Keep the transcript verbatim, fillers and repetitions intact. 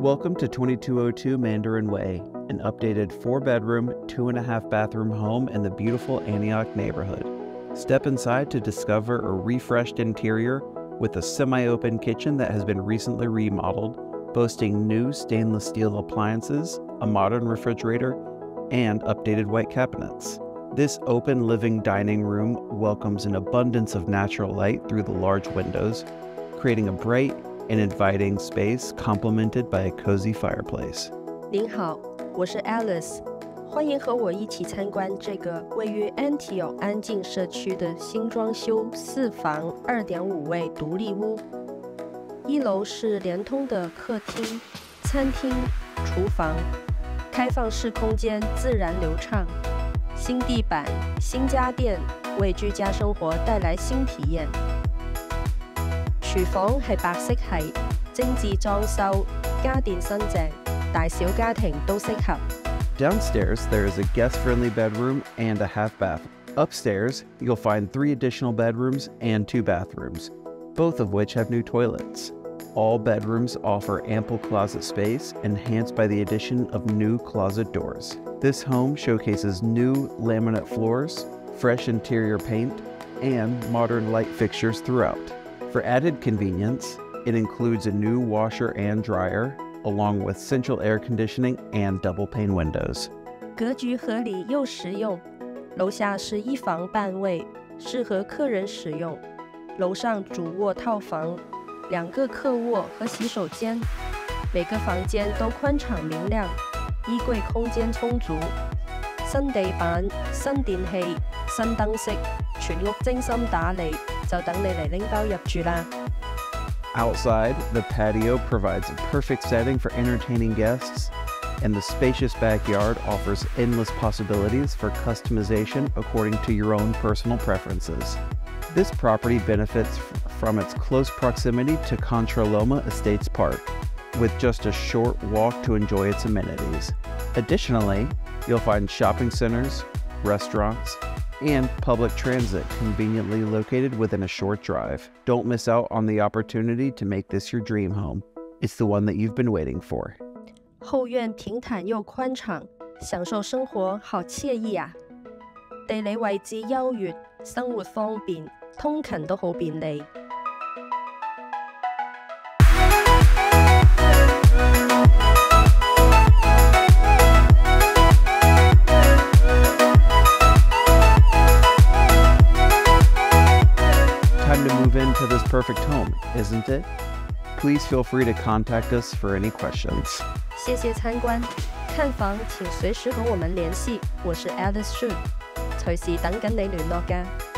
Welcome to twenty-two oh two Mandarin Way, an updated four-bedroom, two-and-a-half-bathroom home in the beautiful Antioch neighborhood. Step inside to discover a refreshed interior with a semi-open kitchen that has been recently remodeled, boasting new stainless steel appliances, a modern refrigerator, and updated white cabinets. This open living dining room welcomes an abundance of natural light through the large windows, creating a bright and inviting space complemented by a cozy fireplace. 您好，我是 Alice， 欢迎和我一起参观这个位于 Antioch 安静社区的新装修四房 二点五 卫独立屋。一楼是连通的客厅、餐厅、厨房，开放式空间自然流畅。 新地板、新家电为居家生活带來新體驗。廚房係白色系，精緻裝修，家電新淨，大小家庭都適合。Downstairs, there is a guest-friendly bedroom and a half bath. Upstairs, you'll find three additional bedrooms and two bathrooms, both of which have new toilets. All bedrooms offer ample closet space, enhanced by the addition of new closet doors. This home showcases new laminate floors, fresh interior paint, and modern light fixtures throughout. For added convenience, it includes a new washer and dryer, along with central air conditioning and double pane windows. 格局合理又实用，楼下是一房半卫，适合客人使用；楼上主卧套房。 两个客卧和洗手间，每个房间都宽敞明亮，衣柜空间充足，新地板、新电器、新灯饰，全屋精心打理，就等你嚟拎包入住啦。Outside, the patio provides a perfect setting for entertaining guests, and the spacious backyard offers endless possibilities for customization according to your own personal preferences. This property benefits from its close proximity to Contra Loma Estates Park, with just a short walk to enjoy its amenities. Additionally, you'll find shopping centers, restaurants, and public transit conveniently located within a short drive. Don't miss out on the opportunity to make this your dream home. It's the one that you've been waiting for. 后院平坦又宽敞，享受生活好惬意啊！地理位置優越，生活方便，通勤都好便利。Into this perfect home, isn't it? Please feel free to contact us for any questions. 谢谢参观，看房请随时和我们联系。我是 Alice Shu， 隨時等緊你聯絡㗎。